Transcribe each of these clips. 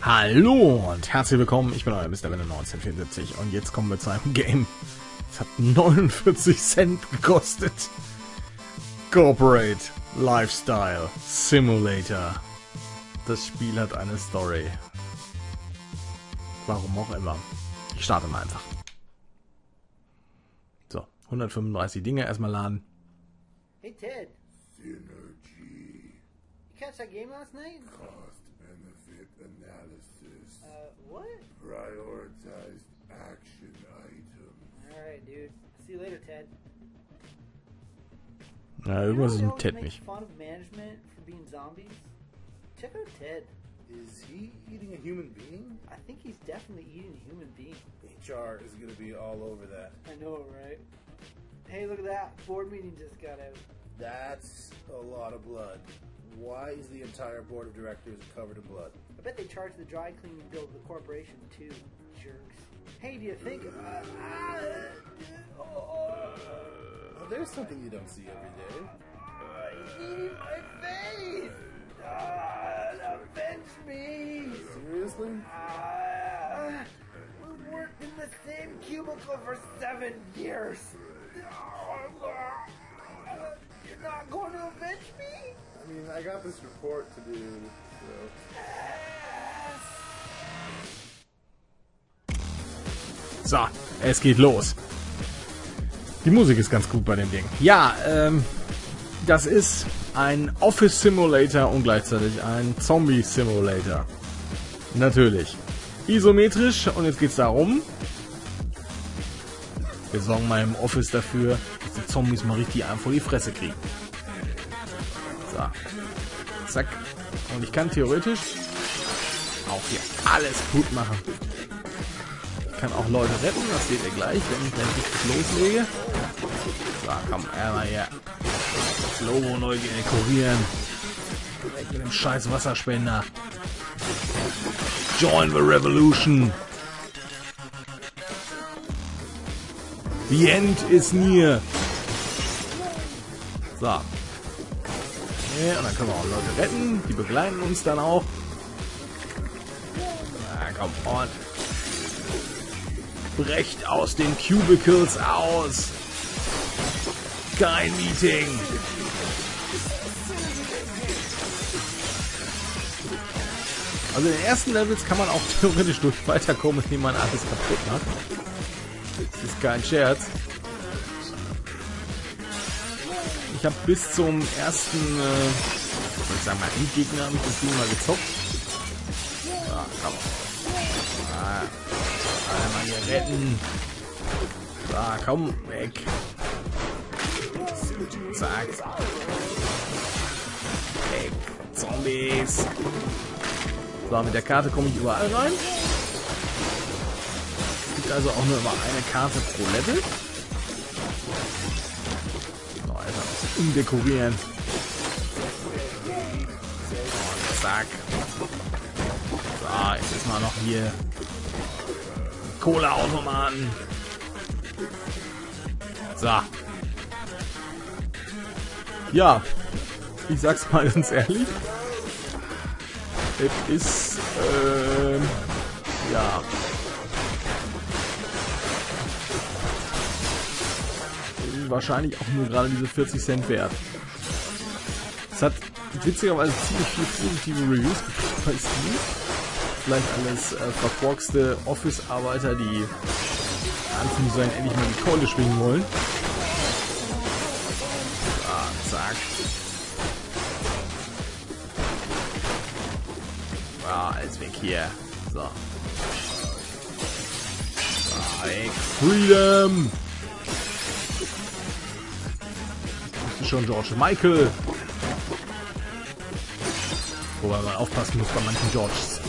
Hallo und herzlich willkommen, ich bin euer Mr. Venom 1974 und jetzt kommen wir zu einem Game, das hat 49 Cent gekostet. Corporate Lifestyle Simulator. Das Spiel hat eine Story. Warum auch immer. Ich starte mal einfach. So, 135 Dinge erstmal laden. Hey Ted. Synergy. You catch that game last night? Analysis. What? Prioritized action items. Alright, dude. See you later, Ted. No, it wasn't Ted. Make fun of management for being zombies? Check out Ted. Is he eating a human being? I think he's definitely eating a human being. HR is gonna be all over that. I know, right? Hey, look at that. Board meeting just got out. That's a lot of blood. Why is the entire board of directors covered in blood? I bet they charge the dry cleaning bill of the corporation too, jerks. Hey, do you think? Well, there's something you don't see every day. He's eating my face! Avenge me! Seriously? We worked in the same cubicle for 7 years. You're not going to avenge me? I mean, I got this report to do, so. So, es geht los. Die Musik ist ganz gut bei dem Ding. Ja, das ist ein Office Simulator und gleichzeitig ein Zombie Simulator. Natürlich. Isometrisch, und jetzt geht's darum. Wir sorgen mal im Office dafür, dass die Zombies mal richtig einen vor die Fresse kriegen. Zack. Und ich kann theoretisch auch hier alles gut machen. Ich kann auch Leute retten, das seht ihr gleich, wenn ich dann richtig loslege. So, komm, einmal hier. Das Logo neu dekorieren. Direkt mit dem scheiß Wasserspender. Join the Revolution. The end is near. So. Und dann können wir auch Leute retten, die begleiten uns dann auch. Na komm, und brecht aus den Cubicles aus. Kein Meeting. Also in den ersten Levels kann man auch theoretisch durch weiterkommen, indem man alles kaputt macht. Das ist kein Scherz. Ich habe bis zum ersten, ich sag mal, Endgegner habe ich das Ding mal gezockt. Ah, komm. Ah, einmal hier retten. Ah, komm, weg. Zack. Weg, Zombies. So, mit der Karte komme ich überall rein. Es gibt also auch nur immer eine Karte pro Level. Umdekorieren. Und zack. So, jetzt ist mal noch hier Cola-Automaten. So. Ja, ich sag's mal ganz ehrlich. Es ist, ja. Wahrscheinlich auch nur gerade diese 40 Cent wert. Es hat witzigerweise ziemlich viele positive Reviews gekriegt bei Steam. Vielleicht alles verkorkste Office-Arbeiter, die anfangen endlich mal die Kohle schwingen wollen. So, zack. Ah, alles weg hier. So. Ah, weg. Freedom! Schon George Michael. Wobei man aufpassen muss bei manchen Georges.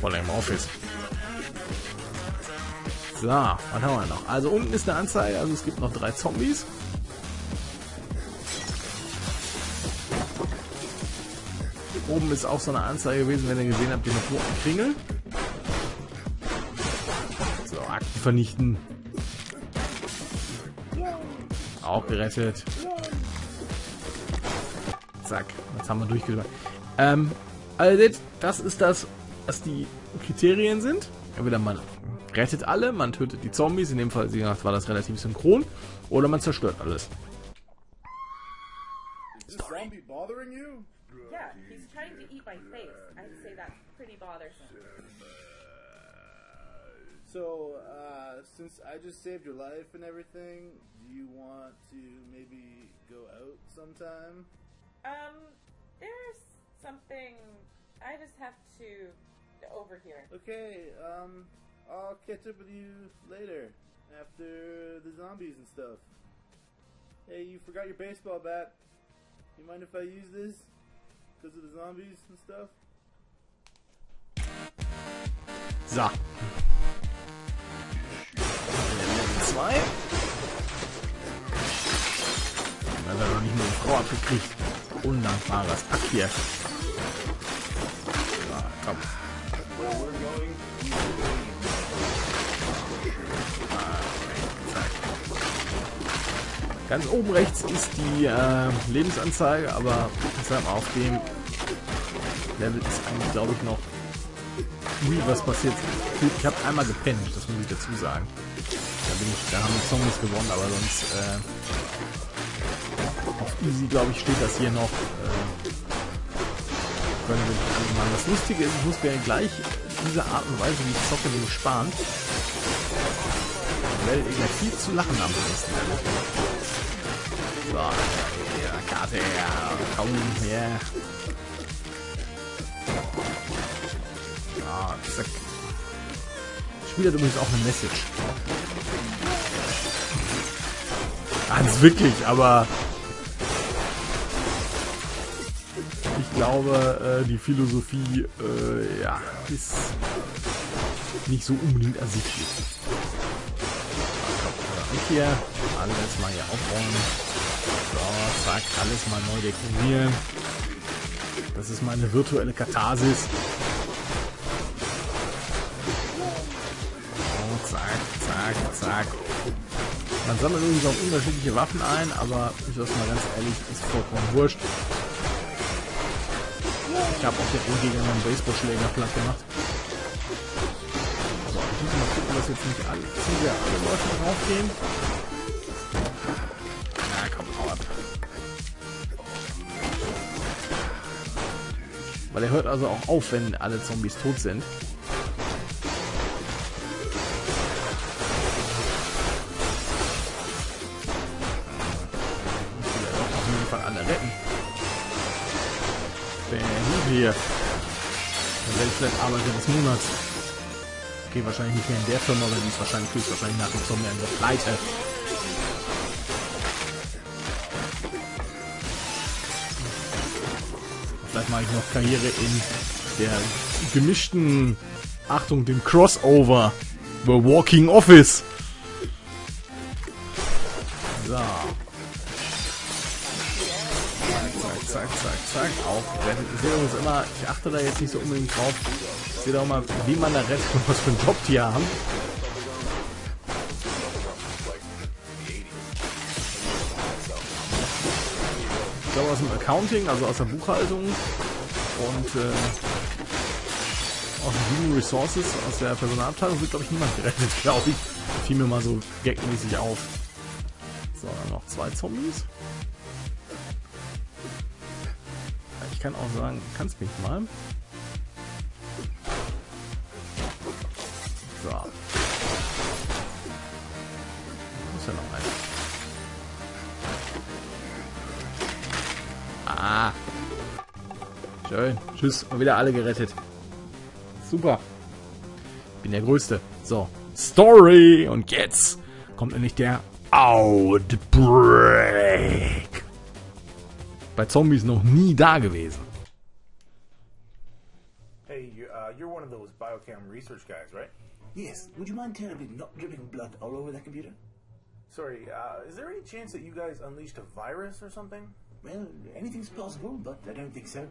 Vor allem im Office. So, was haben wir noch? Also unten ist eine Anzeige, also es gibt noch 3 Zombies. Oben ist auch so eine Anzeige gewesen, wenn ihr gesehen habt, die noch roten Kringel. So, Akten vernichten. Auch gerettet. Zack. Jetzt haben wir durchgebracht. Also das ist das, was die Kriterien sind. Entweder man rettet alle, man tötet die Zombies, in dem Fall war das relativ synchron, oder man zerstört alles. Story. So, since I just saved your life and everything, do you want to maybe go out sometime? There's something I just have to overhear. Okay, I'll catch up with you later, after the zombies and stuff. Hey, you forgot your baseball bat. You mind if I use this? Because of the zombies and stuff? So. Level 2. Dann hat er noch nicht mal den Frau abgekriegt. Undankbares Pack hier. Ja, komm. Ganz oben rechts ist die Lebensanzeige, aber deshalb auf dem Level ist eigentlich, glaube ich, noch nie was passiert. Ich habe einmal gepennt, das muss ich dazu sagen. Da haben wir Zombies gewonnen, aber sonst auf Easy, glaube ich, steht das hier noch. Können wir nicht anmachen. Das Lustige ist, ich muss mir gleich diese Art und Weise, wie ich zocke, den sparen. Weil ich ja viel zu lachen am besten. So, ja, Karte her, komm her. Ah, zack. Das Spiel hat übrigens auch eine Message. Ganz wirklich, aber ich glaube, die Philosophie ja, ist nicht so unbedingt ersichtlich. Ich hier alles mal hier aufräumen. So, zack, alles mal neu dekorieren. Das ist meine virtuelle Katharsis. So, zack, zack, zack. Man sammelt übrigens auch unterschiedliche Waffen ein, aber ich sag's mal ganz ehrlich, ist vollkommen wurscht. Ich habe auch den Endgegner einen Baseballschläger platt gemacht. So, ich muss mal gucken, dass jetzt nicht alle zu sehr alle Leute draufgehen. Na komm, hau ab. Weil er hört also auch auf, wenn alle Zombies tot sind. Hier. Dann werde ich vielleicht Arbeiter des Monats. Okay, wahrscheinlich nicht mehr in der Firma, weil die ist wahrscheinlich höchstwahrscheinlich nach dem Sommer in der Pleite. Vielleicht mache ich noch Karriere in der gemischten, Achtung, dem Crossover. The Walking Office. So. Zack, zack, zack, auch rettet. Ich sehe uns immer, ich achte da jetzt nicht so unbedingt drauf. Ich sehe doch mal, wie man da rettet und was für einen Job die haben. Ich glaube aus dem Accounting, also aus der Buchhaltung und aus den Human Resources, aus der Personalabteilung wird, glaube ich, niemand gerettet. Glaube ich, fiel mir mal so gagmäßig auf. So, dann noch 2 Zombies. Ich kann auch sagen, kannst mich mal. So. Da ist ja noch einer. Ah. Schön. Tschüss. Und wieder alle gerettet. Super. Bin der Größte. So. Story. Und jetzt kommt nämlich der Outbreak. Bei Zombies noch nie da gewesen. Hey, you're one of those biochem research guys, right? Yes. Would you mind telling me not dripping blood all over that computer? Sorry, is there any chance that you guys unleashed a virus or something? Well, anything's possible, but I don't think so.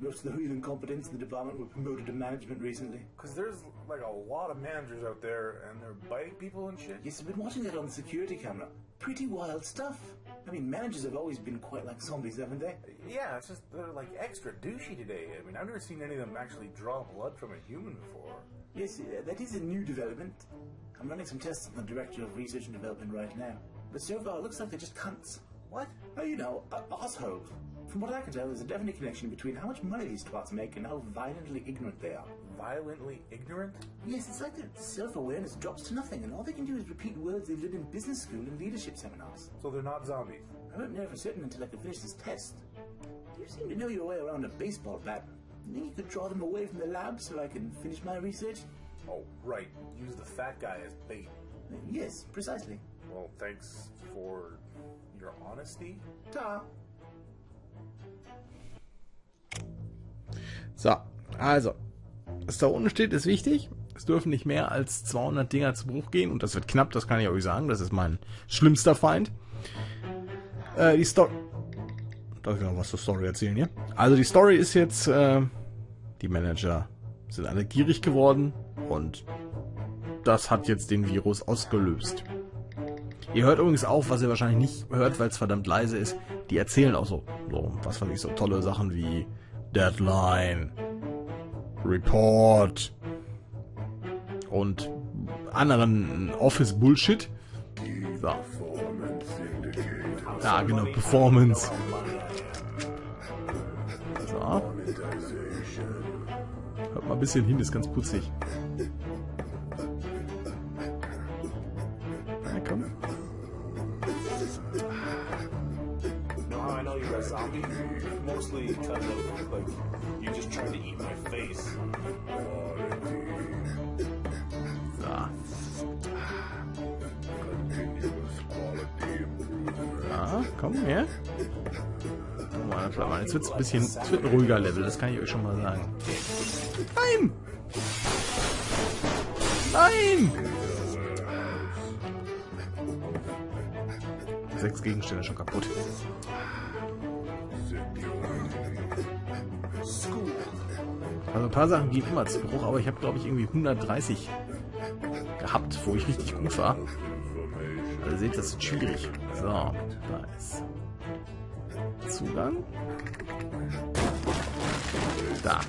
Most of the human competence in the department were promoted to management recently. Because there's like a lot of managers out there and they're biting people and shit. Yes, I've been watching that on the security camera. Pretty wild stuff. I mean, managers have always been quite like zombies, haven't they? Yeah, it's just they're like extra douchey today. I mean, I've never seen any of them actually draw blood from a human before. Yes, that is a new development. I'm running some tests on the Director of Research and Development right now. But so far, it looks like they're just cunts. What? Oh, you know, assholes. From what I can tell, there's a definite connection between how much money these twats make and how violently ignorant they are. Violently ignorant? Yes, it's like their self-awareness drops to nothing, and all they can do is repeat words they've learned in business school and leadership seminars. So they're not zombies? I won't know for certain until I can finish this test. You seem to know your way around a baseball bat. You think you could draw them away from the lab so I can finish my research? Oh, right. Use the fat guy as bait. Yes, precisely. Well, thanks for your honesty. Ta! So, also, was da unten steht, ist wichtig. Es dürfen nicht mehr als 200 Dinger zu Bruch gehen. Und das wird knapp, das kann ich euch sagen. Das ist mein schlimmster Feind. Die Story... Darf ich noch was zur Story erzählen hier? Also die Story ist jetzt... die Manager sind alle gierig geworden. Und das hat jetzt den Virus ausgelöst. Ihr hört übrigens auch, was ihr wahrscheinlich nicht hört, weil es verdammt leise ist. Die erzählen auch so was weiß ich, so tolle Sachen wie... Deadline, Report und anderen Office-Bullshit. So. Ja, genau, Performance. So. Hört mal ein bisschen hin, ist ganz putzig. Na komm. Mostly because of, like, you just tried to eat my face. Ah. Ah, komm her. Jetzt wird's ein bisschen, es wird ein ruhiger Level, das kann ich euch schon mal sagen. Nein! Nein! 6 Gegenstände schon kaputt. Also ein paar Sachen gehen immer zu Bruch, aber ich habe, glaube ich, irgendwie 130 gehabt, wo ich richtig gut war. Also ihr seht, das ist schwierig. So, nice. Zugang. Da.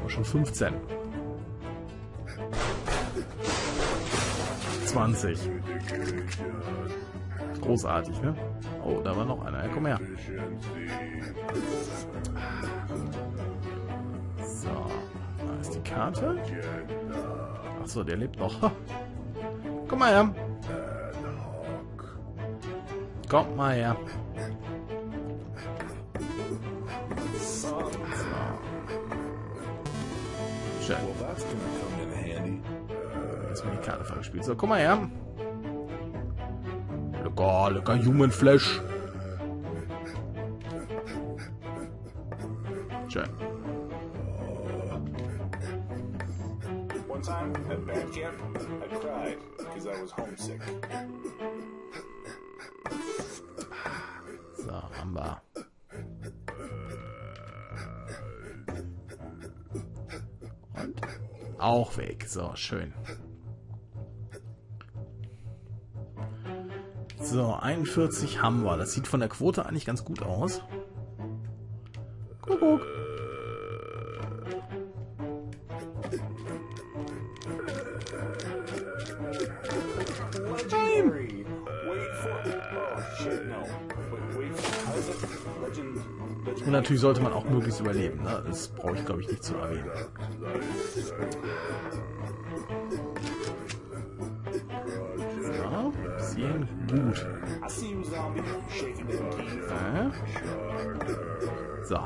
Aber schon 15. 20. Großartig, ne? Oh, da war noch einer. Ja, komm her. So, da ist die Karte. Achso, der lebt noch. Komm mal her. Komm mal her. So. Schön. Jetzt wird die Karte vergespielt. So, komm mal her. Lecker, lecker Human Flash. Schön. One time at band camp, I cried because I was homesick. So, haben wir. Und? Auch weg. So, schön. So, 41 haben wir. Das sieht von der Quote eigentlich ganz gut aus. Guck. Und natürlich sollte man auch möglichst überleben, ne? Das brauche ich, glaube ich, nicht zu erwähnen. So, bis hierhin gut. So.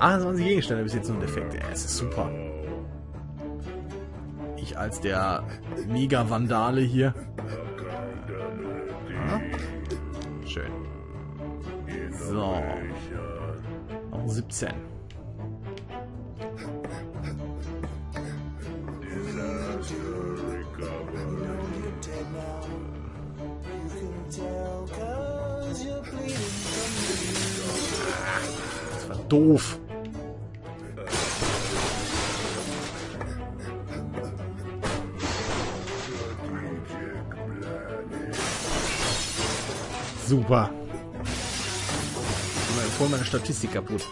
28 Gegenstände bis jetzt nur Defekte. Es ist super. Ich als der Mega-Vandale hier. Ja. Schön. So. 17. Das war doof. Super. Voll meine Statistik kaputt.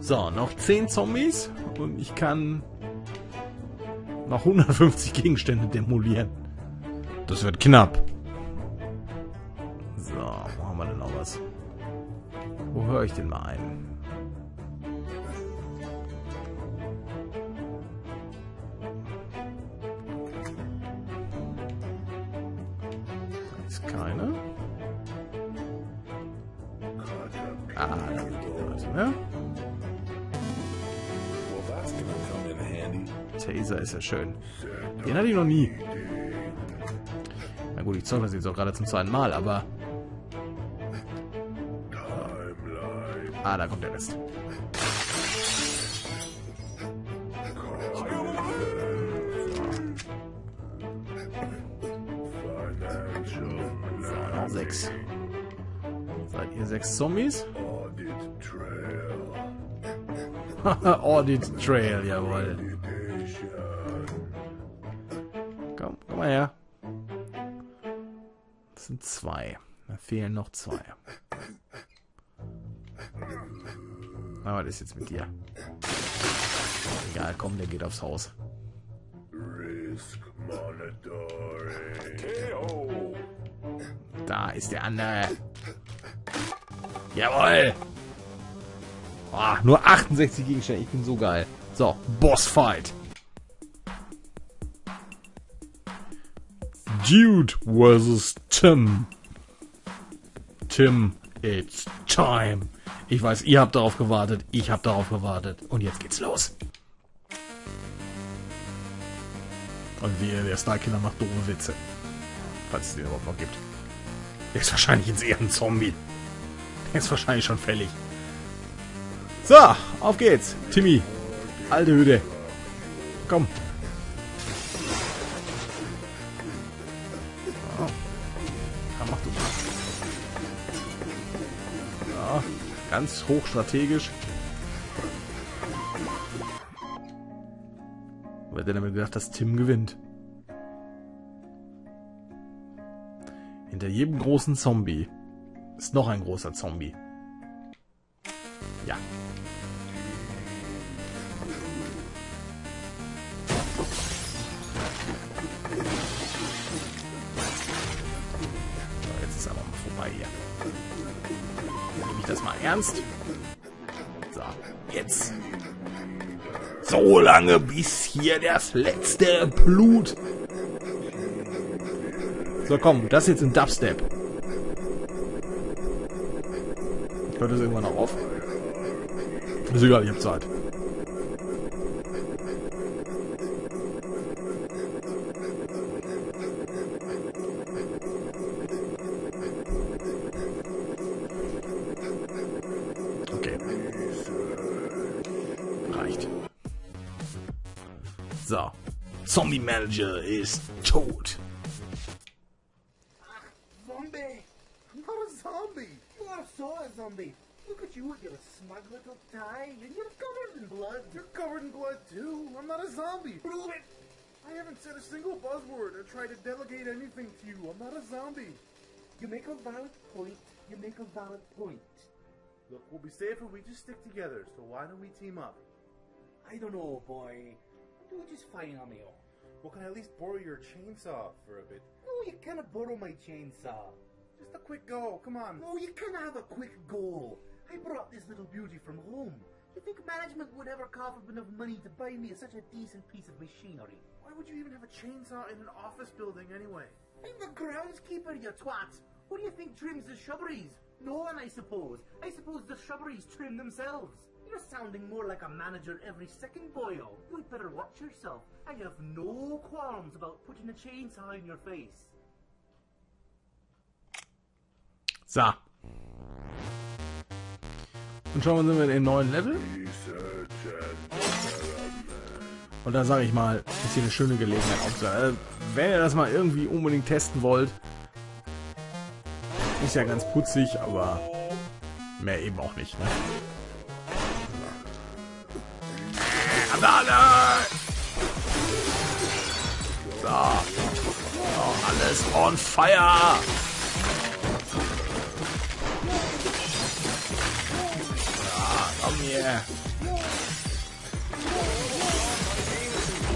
So, noch 10 Zombies und ich kann noch 150 Gegenstände demolieren. Das wird knapp. So, wo haben wir denn noch was? Wo höre ich denn mal ein? Keine. Ah, da geht was, ne? Taser ist ja schön. Den hatte ich noch nie. Na gut, ich zocke das jetzt auch gerade zum zweiten Mal, aber... Ah, da kommt der Rest. Seid ihr 6 Zombies? Audit Trail, jawohl. Komm, komm mal her. Das sind 2. Da fehlen noch 2. Aber was ist jetzt mit dir? Egal, komm, der geht aufs Haus. Risk Monitoring. Da ist der andere. Jawohl! Oh, nur 68 Gegenstände, ich bin so geil. So, Bossfight. Dude versus Tim. Tim, it's time. Ich weiß, ihr habt darauf gewartet, ich habe darauf gewartet. Und jetzt geht's los. Und wir, der Starkiller macht doofe Witze. Falls es den überhaupt noch gibt. Der ist wahrscheinlich jetzt eher ein Zombie. Der ist wahrscheinlich schon fällig. So, auf geht's. Timmy. Alte Hütte. Komm. Oh. Ja, mach du mal. Ja, ganz hoch strategisch. Wer hätte damit gedacht, dass Tim gewinnt? Hinter jedem großen Zombie ist noch ein großer Zombie. Ja. So, jetzt ist aber mal vorbei hier. Nehme ich das mal ernst? So, jetzt. So lange, bis hier das letzte Blut... So, komm, das jetzt in Dubstep. Hört das irgendwann noch auf? Ist egal, ich hab Zeit. Okay. Reicht. So. Zombie Manager ist tot. Look at you, you're a smug little tie. And you're covered in blood. You're covered in blood too. I'm not a zombie. Prove it. I haven't said a single buzzword or tried to delegate anything to you. I'm not a zombie. You make a valid point. You make a valid point. Look, we'll be safer if we just stick together. So why don't we team up? I don't know, boy. I'm doing just fine on my own. Well, can I at least borrow your chainsaw for a bit? No, you cannot borrow my chainsaw. Just a quick go, come on. No, you can't have a quick go. I brought this little beauty from home. You think management would ever cough up enough money to buy me such a decent piece of machinery? Why would you even have a chainsaw in an office building anyway? I'm the groundskeeper, you twat. Who do you think trims the shrubberies? No one, I suppose. I suppose the shrubberies trim themselves. You're sounding more like a manager every second, boyo. You'd better watch yourself. I have no qualms about putting a chainsaw in your face. So. Und schauen wir, sind wir in einem neuen Level. Und da sage ich mal, ist hier eine schöne Gelegenheit aufzuhören. Wenn ihr das mal irgendwie unbedingt testen wollt, ist ja ganz putzig, aber mehr eben auch nicht. Ne? So. Alles on fire! Yeah.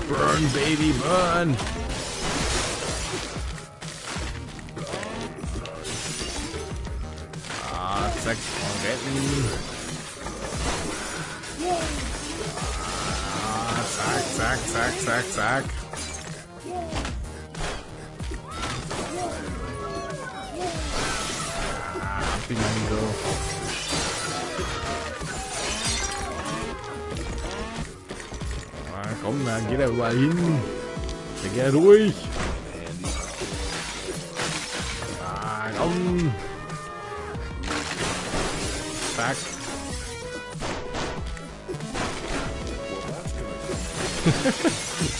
Burn, baby, burn. Ah, zack, retten. Ah, zack, zack, zack, zack, zack. Ah, Flamingo. Komm, dann geht er überall hin. Dann geht er durch. Ah, komm. Zack.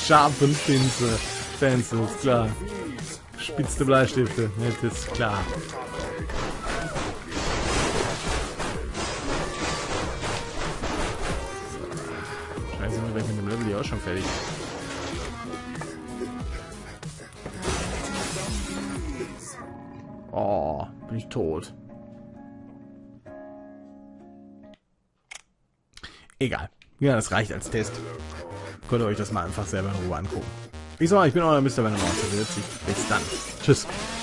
Sharpen Pinsel. Pencils, klar. Spitzte Bleistifte. Nicht, ist klar. Schon fertig. Oh, bin ich tot. Egal. Ja, das reicht als Test. Könnt ihr euch das mal einfach selber in Ruhe angucken. Ich bin euer Mr. Venom 1974. Bis dann. Tschüss.